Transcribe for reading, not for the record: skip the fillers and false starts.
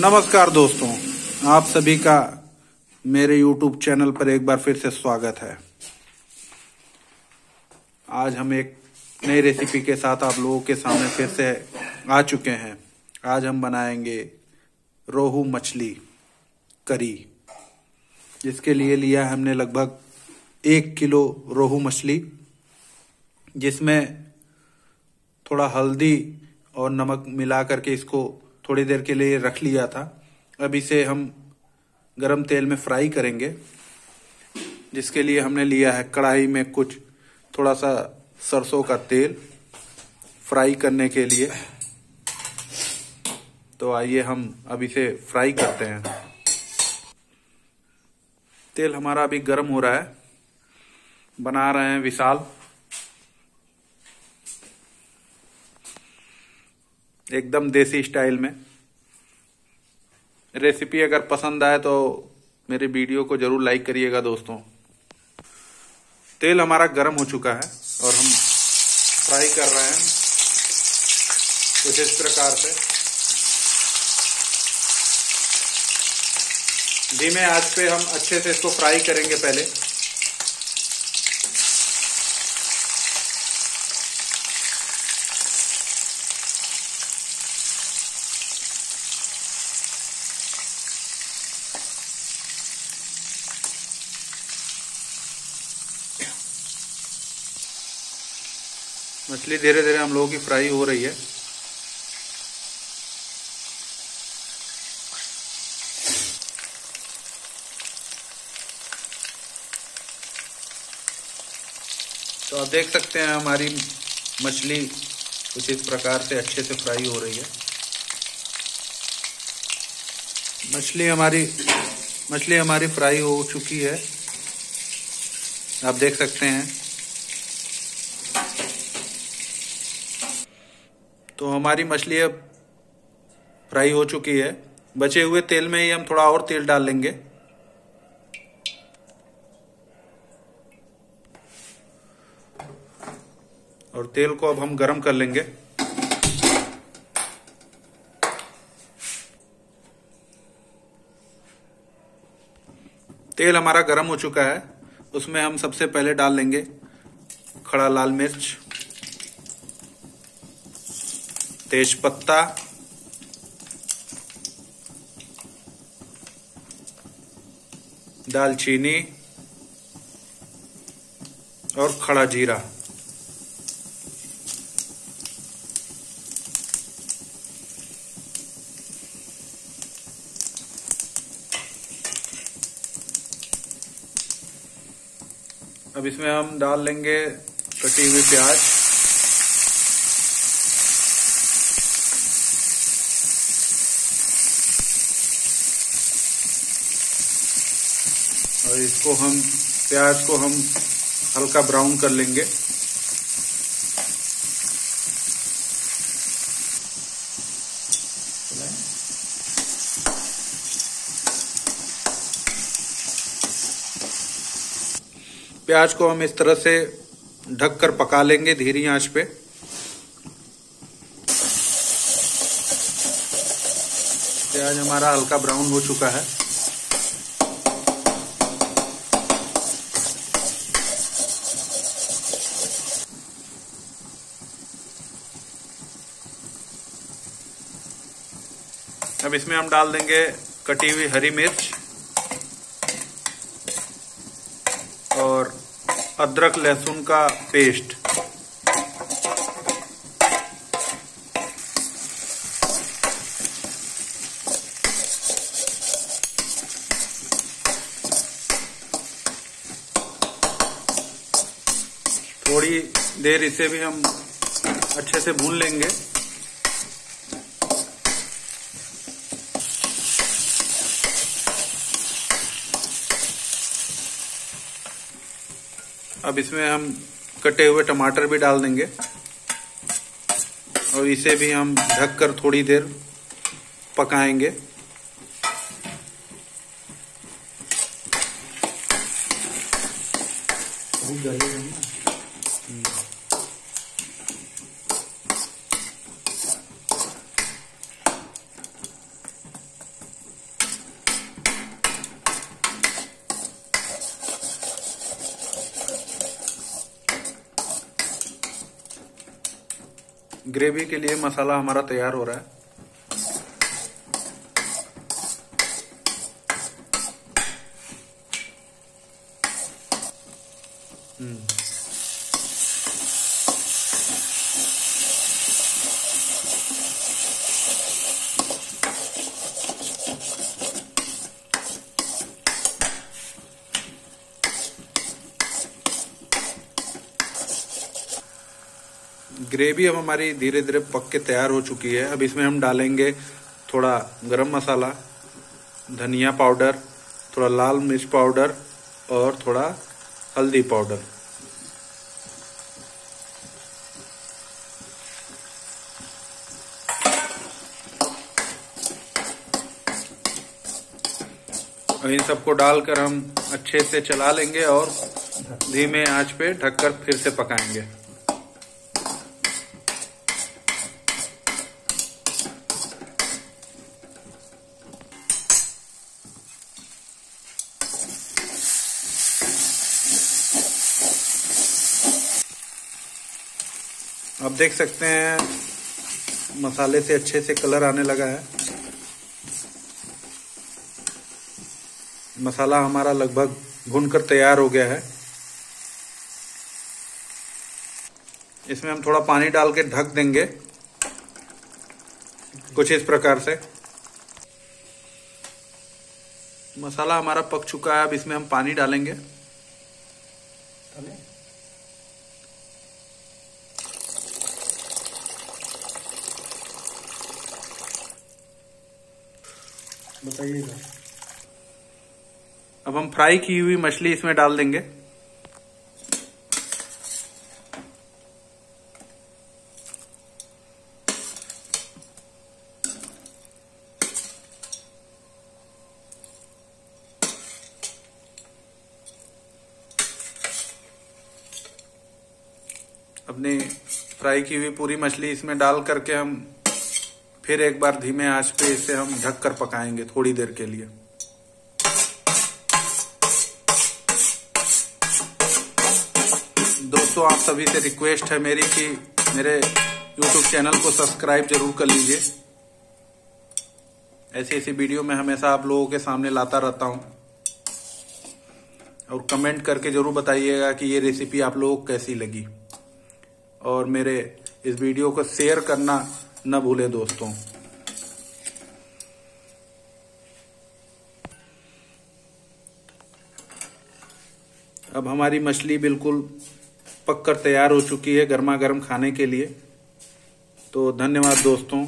नमस्कार दोस्तों, आप सभी का मेरे YouTube चैनल पर एक बार फिर से स्वागत है। आज हम एक नई रेसिपी के साथ आप लोगों के सामने फिर से आ चुके हैं। आज हम बनाएंगे रोहू मछली करी, जिसके लिए लिया है हमने लगभग 1 किलो रोहू मछली, जिसमें थोड़ा हल्दी और नमक मिला करके इसको थोड़ी देर के लिए रख लिया था। अब इसे हम गरम तेल में फ्राई करेंगे, जिसके लिए हमने लिया है कढ़ाई में कुछ थोड़ा सा सरसों का तेल फ्राई करने के लिए। तो आइए हम अब इसे फ्राई करते हैं। तेल हमारा अभी गरम हो रहा है। बना रहे हैं विशाल। एकदम देसी स्टाइल में रेसिपी। अगर पसंद आए तो मेरे वीडियो को जरूर लाइक करिएगा दोस्तों। तेल हमारा गर्म हो चुका है और हम फ्राई कर रहे हैं कुछ इस प्रकार से, धीमे आंच पे हम अच्छे से इसको फ्राई करेंगे। पहले मछली धीरे धीरे हम लोगों की फ्राई हो रही है। तो आप देख सकते हैं हमारी मछली कुछ इस प्रकार से अच्छे से फ्राई हो रही है। मछली हमारी फ्राई हो चुकी है, आप देख सकते हैं। तो हमारी मछली अब फ्राई हो चुकी है। बचे हुए तेल में ही हम थोड़ा और तेल डाल लेंगे। और तेल को अब हम गरम कर लेंगे। तेल हमारा गरम हो चुका है, उसमें हम सबसे पहले डाल लेंगे खड़ा लाल मिर्च, तेज पत्ता, दालचीनी और खड़ा जीरा। अब इसमें हम डाल लेंगे कटी हुई प्याज। और इसको हम प्याज को हम हल्का ब्राउन कर लेंगे। प्याज को हम इस तरह से ढककर पका लेंगे धीमी आंच पे। प्याज हमारा हल्का ब्राउन हो चुका है। अब इसमें हम डाल देंगे कटी हुई हरी मिर्च और अदरक लहसुन का पेस्ट। थोड़ी देर इसे भी हम अच्छे से भून लेंगे। अब इसमें हम कटे हुए टमाटर भी डाल देंगे और इसे भी हम ढककर थोड़ी देर पकाएंगे। ग्रेवी के लिए मसाला हमारा तैयार हो रहा है। ग्रेवी अब हमारी धीरे धीरे पक के तैयार हो चुकी है। अब इसमें हम डालेंगे थोड़ा गरम मसाला, धनिया पाउडर, थोड़ा लाल मिर्च पाउडर और थोड़ा हल्दी पाउडर। और इन सबको डालकर हम अच्छे से चला लेंगे और धीमे आंच पे ढककर फिर से पकाएंगे। आप देख सकते हैं मसाले से अच्छे से कलर आने लगा है। मसाला हमारा लगभग भुनकर तैयार हो गया है। इसमें हम थोड़ा पानी डाल के ढक देंगे, कुछ इस प्रकार से। मसाला हमारा पक चुका है। अब इसमें हम पानी डालेंगे। बताइएगा। अब हम फ्राई की हुई मछली इसमें डाल देंगे। अपने फ्राई की हुई पूरी मछली इसमें डाल करके हम फिर एक बार धीमे आंच पे इसे हम ढक कर पकाएंगे थोड़ी देर के लिए। दोस्तों, आप सभी से रिक्वेस्ट है मेरी कि मेरे YouTube चैनल को सब्सक्राइब जरूर कर लीजिए। ऐसी वीडियो मैं हमेशा आप लोगों के सामने लाता रहता हूं। और कमेंट करके जरूर बताइएगा कि ये रेसिपी आप लोगों को कैसी लगी। और मेरे इस वीडियो को शेयर करना ना भूले दोस्तों। अब हमारी मछली बिल्कुल पककर तैयार हो चुकी है गर्मा गर्म खाने के लिए। तो धन्यवाद दोस्तों।